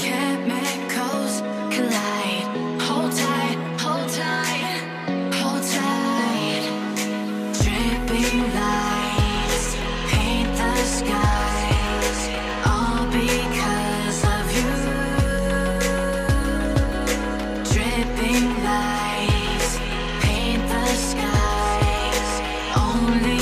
chemicals collide. Hold tight, dripping lights paint the skies, all because of you. Dripping lights paint the skies, only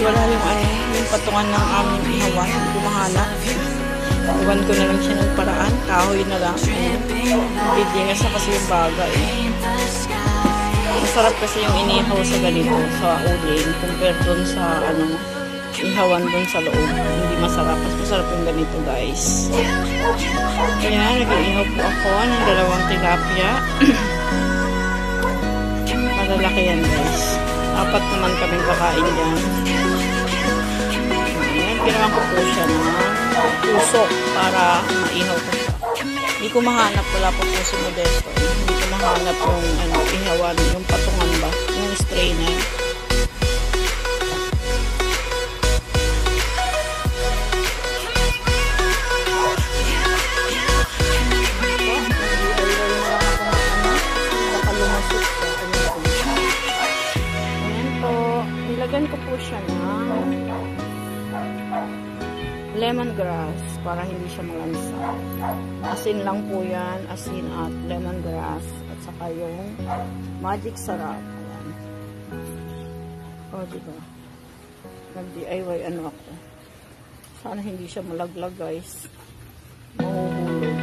wala yung ano, yung patungan ng aming hawa, bumahanap. Iwan ko na lang siya ng paraan, kahoy na lang. Bidingas na kasi yung bagay. Masarap kasi yung inihaw sa ganito, sa uling, compared dun sa ano, ihawan dun sa loob. Hindi masarap, mas masarap yung ganito, guys. Kaya nag-iihaw po ako ng dalawang tilapia. Malalaki yan, guys. Apat naman kaming kakain yan. Ginawan ko po siya na tusok para maihaw ko siya. Hindi ko mahanap, wala po si Modesto. Hindi ko mahanap yung ano, ihawan, yung patungan ba, yung stray na yun. Nilagyan ko po siya na lemongrass para hindi siya malansa. Asin lang po yan, asin at lemongrass at saka yung magic sarap. Ayan. O diba? Nag-DIY ano ako. Sana hindi siya malaglag, guys. Mahuhulog.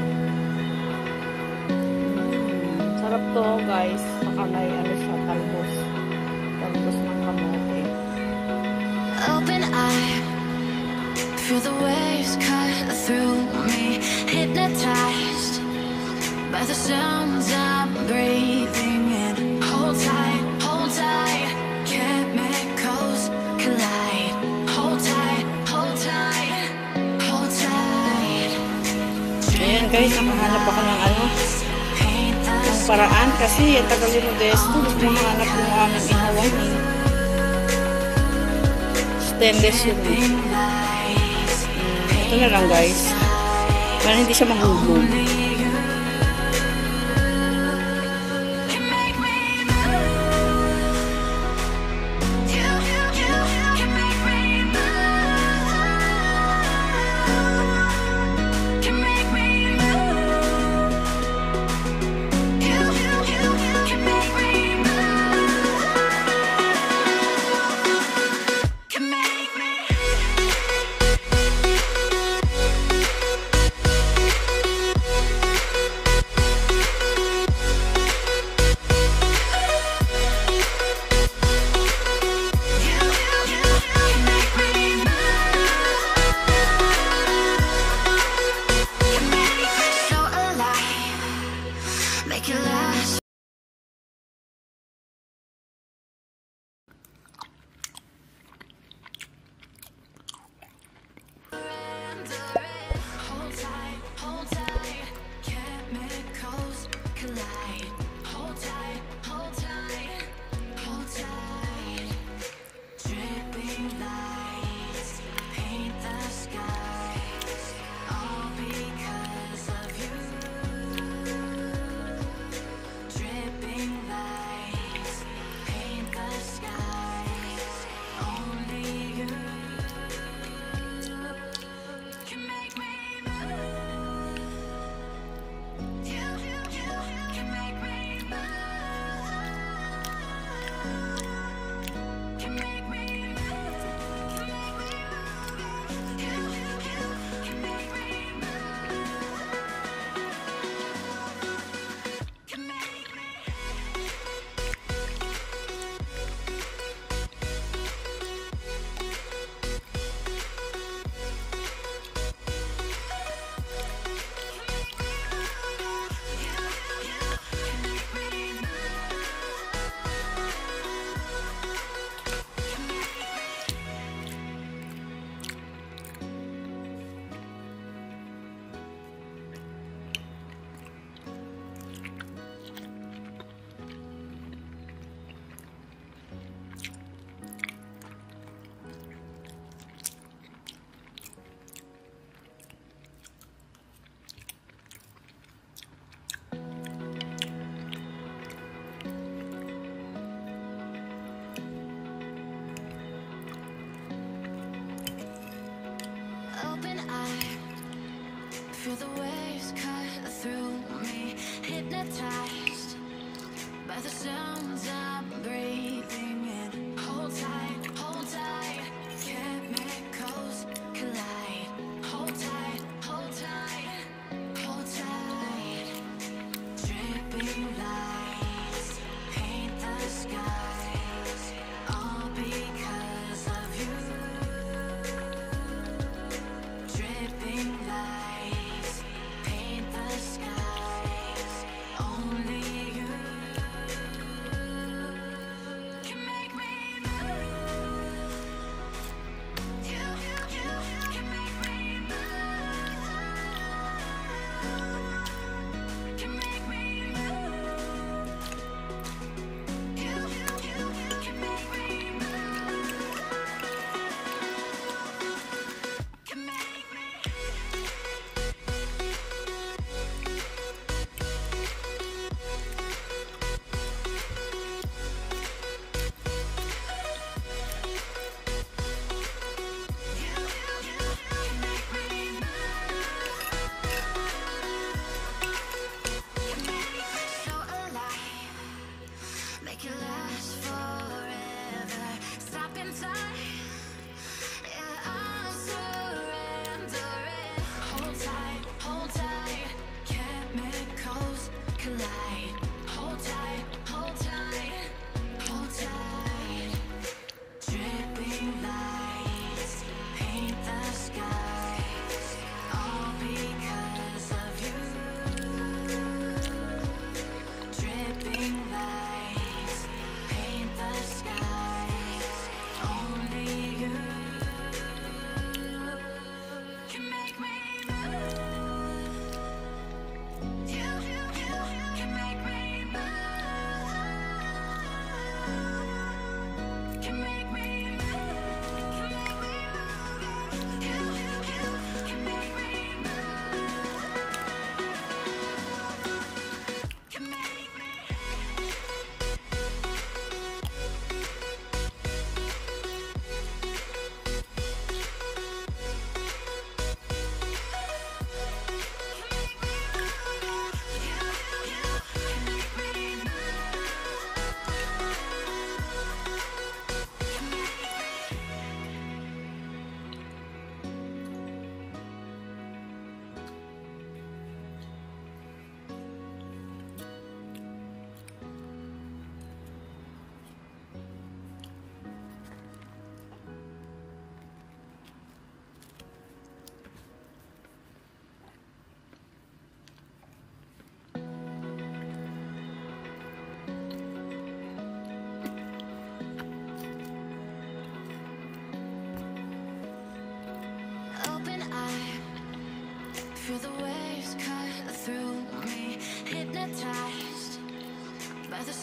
Sarap to, guys. Saka may ano siya, talbos. Talbos ng kamote. Open eye, feel the waves cut through me, hypnotized by the sounds I'm breathing in. Hold tight, chemicals collide. Hold tight, hold tight. Ayan guys, nakahanap ako ng ano, ng paraan kasi ang tagal ni Modesto, gusto mahanap ng aming ihawan. Stainless yun. Ito na lang, guys. Para hindi siya mahulog.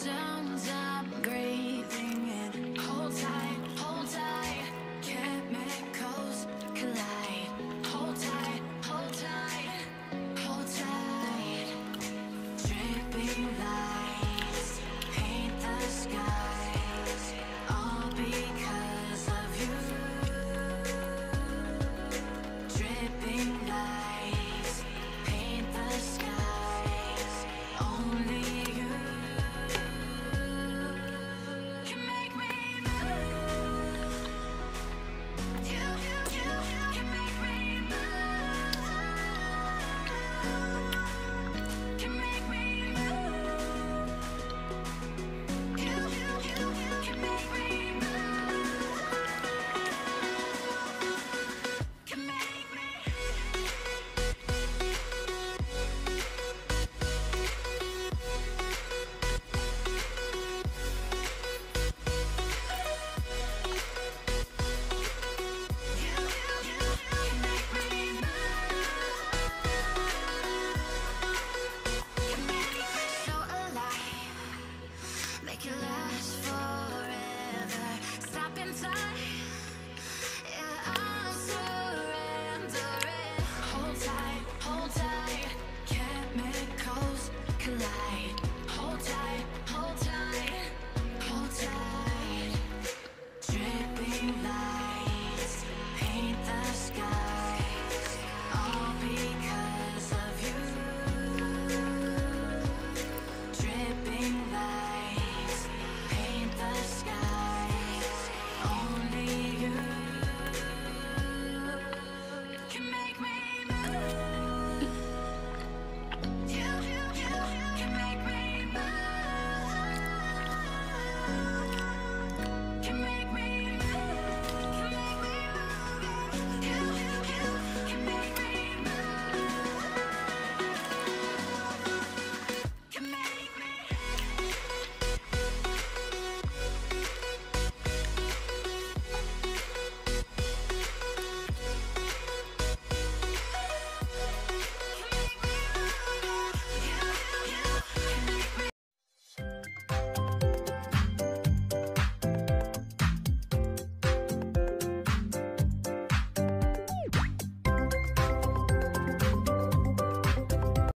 down.